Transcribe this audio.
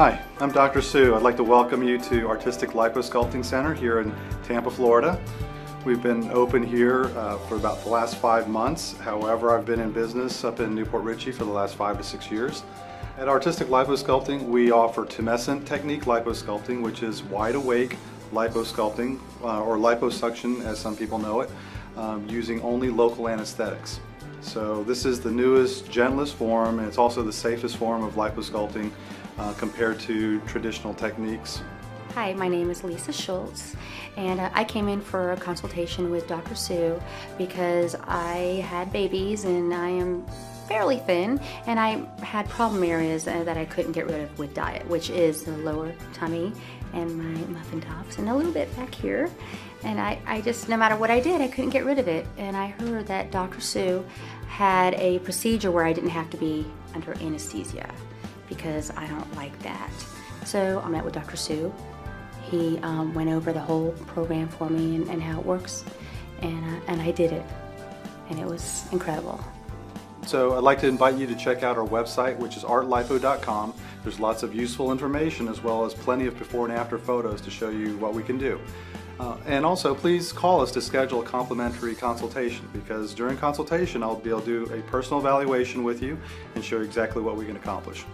Hi, I'm Dr. Sue. I'd like to welcome you to Artistic Liposculpting Center here in Tampa, Florida. We've been open here for about the last 5 months. However, I've been in business up in New Port Richey for the last 5 to 6 years. At Artistic Liposculpting, we offer tumescent technique liposculpting, which is wide awake liposculpting, or liposuction as some people know it, using only local anesthetics. So this is the newest, gentlest form, and it's also the safest form of liposculpting compared to traditional techniques. Hi, my name is Lisa Schultz, and I came in for a consultation with Dr. Sue because I had babies and I am fairly thin, and I had problem areas that I couldn't get rid of with diet, which is the lower tummy and my muffin tops and a little bit back here. And I just, no matter what I did, I couldn't get rid of it. And I heard that Dr. Sue had a procedure where I didn't have to be under anesthesia because I don't like that. So I met with Dr. Sue. He went over the whole program for me and how it works, and I did it, and it was incredible. So I'd like to invite you to check out our website, which is artlipo.com. There's lots of useful information as well as plenty of before and after photos to show you what we can do. And also, please call us to schedule a complimentary consultation, because during consultation I'll be able to do a personal evaluation with you and show you exactly what we can accomplish.